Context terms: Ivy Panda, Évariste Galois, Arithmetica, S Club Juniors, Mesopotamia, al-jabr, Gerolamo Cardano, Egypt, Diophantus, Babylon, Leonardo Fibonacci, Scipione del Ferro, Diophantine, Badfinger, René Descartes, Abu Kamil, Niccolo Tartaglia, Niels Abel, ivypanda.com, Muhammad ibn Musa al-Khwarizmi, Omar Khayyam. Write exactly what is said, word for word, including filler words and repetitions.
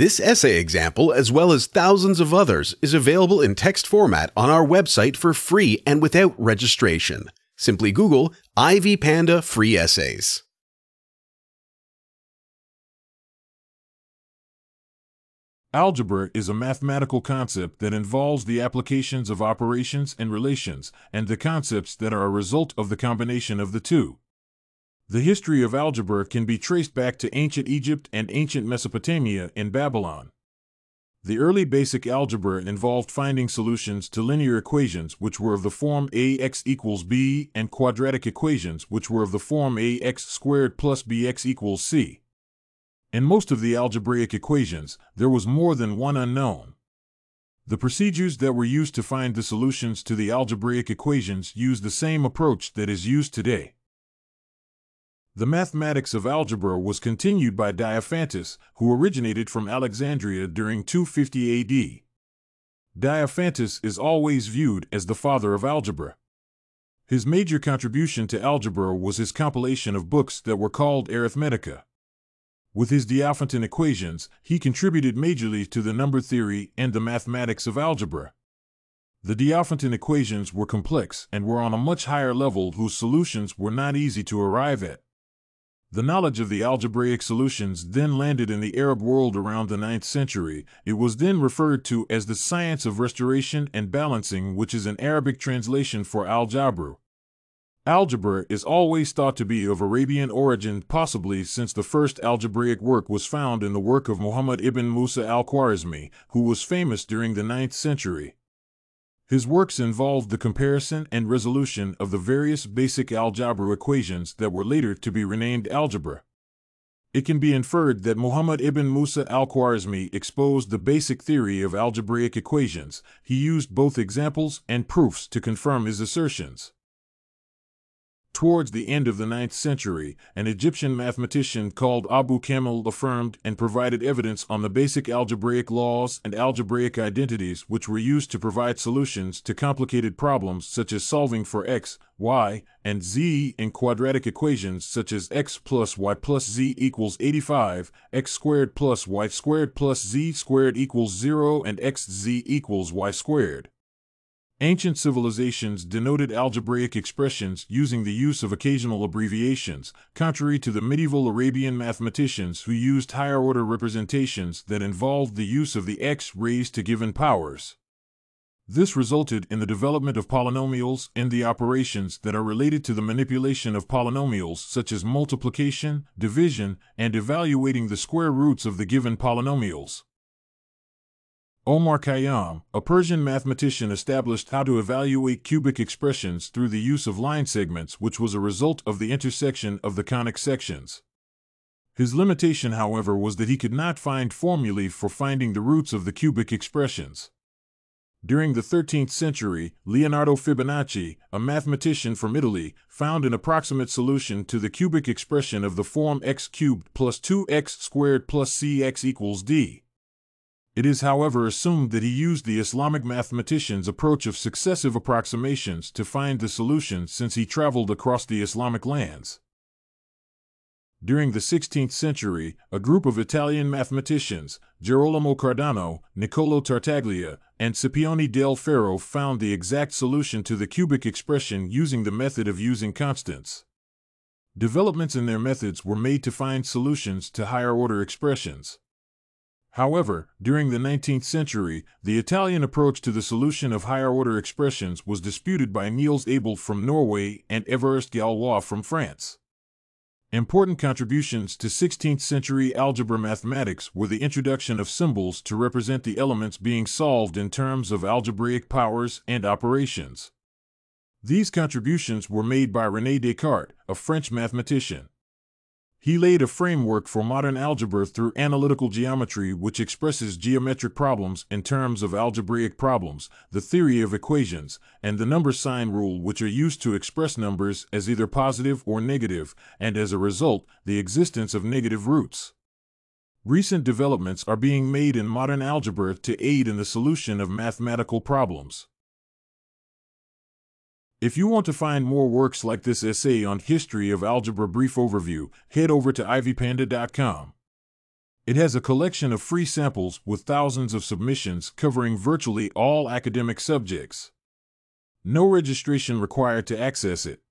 This essay example, as well as thousands of others, is available in text format on our website for free and without registration. Simply Google Ivy Panda free essays. Algebra is a mathematical concept that involves the applications of operations and relations, and the concepts that are a result of the combination of the two. The history of algebra can be traced back to ancient Egypt and ancient Mesopotamia and Babylon. The early basic algebra involved finding solutions to linear equations which were of the form ax equals b and quadratic equations which were of the form ax squared plus bx equals c. In most of the algebraic equations, there was more than one unknown. The procedures that were used to find the solutions to the algebraic equations used the same approach that is used today. The mathematics of algebra was continued by Diophantus, who originated from Alexandria during two fifty A D. Diophantus is always viewed as the father of algebra. His major contribution to algebra was his compilation of books that were called Arithmetica. With his Diophantine equations, he contributed majorly to the number theory and the mathematics of algebra. The Diophantine equations were complex and were on a much higher level whose solutions were not easy to arrive at. The knowledge of the algebraic solutions then landed in the Arab world around the ninth century. It was then referred to as the science of restoration and balancing, which is an Arabic translation for al-jabr. Algebra is always thought to be of Arabian origin, possibly since the first algebraic work was found in the work of Muhammad ibn Musa al-Khwarizmi, who was famous during the ninth century. His works involved the comparison and resolution of the various basic algebra equations that were later to be renamed algebra. It can be inferred that Muhammad ibn Musa al-Khwarizmi exposed the basic theory of algebraic equations. He used both examples and proofs to confirm his assertions. Towards the end of the ninth century, an Egyptian mathematician called Abu Kamil affirmed and provided evidence on the basic algebraic laws and algebraic identities which were used to provide solutions to complicated problems such as solving for x, y, and z in quadratic equations such as x plus y plus z equals eighty-five, x squared plus y squared plus z squared equals zero, and xz equals y squared. Ancient civilizations denoted algebraic expressions using the use of occasional abbreviations, contrary to the medieval Arabian mathematicians who used higher-order representations that involved the use of the x raised to given powers. This resulted in the development of polynomials and the operations that are related to the manipulation of polynomials, such as multiplication, division, and evaluating the square roots of the given polynomials. Omar Khayyam, a Persian mathematician, established how to evaluate cubic expressions through the use of line segments, which was a result of the intersection of the conic sections. His limitation, however, was that he could not find formulae for finding the roots of the cubic expressions. During the thirteenth century, Leonardo Fibonacci, a mathematician from Italy, found an approximate solution to the cubic expression of the form x cubed plus two x squared plus cx equals d. It is, however, assumed that he used the Islamic mathematician's approach of successive approximations to find the solution, since he traveled across the Islamic lands. During the sixteenth century, a group of Italian mathematicians, Gerolamo Cardano, Niccolo Tartaglia, and Scipione del Ferro, found the exact solution to the cubic expression using the method of using constants. Developments in their methods were made to find solutions to higher-order expressions. However, during the nineteenth century, the Italian approach to the solution of higher-order expressions was disputed by Niels Abel from Norway and Évariste Galois from France. Important contributions to sixteenth century algebra mathematics were the introduction of symbols to represent the elements being solved in terms of algebraic powers and operations. These contributions were made by René Descartes, a French mathematician. He laid a framework for modern algebra through analytical geometry, which expresses geometric problems in terms of algebraic problems, the theory of equations, and the number sign rule, which are used to express numbers as either positive or negative, and as a result, the existence of negative roots. Recent developments are being made in modern algebra to aid in the solution of mathematical problems. If you want to find more works like this essay on History of Algebra Brief Overview, head over to ivy panda dot com. It has a collection of free samples with thousands of submissions covering virtually all academic subjects. No registration required to access it.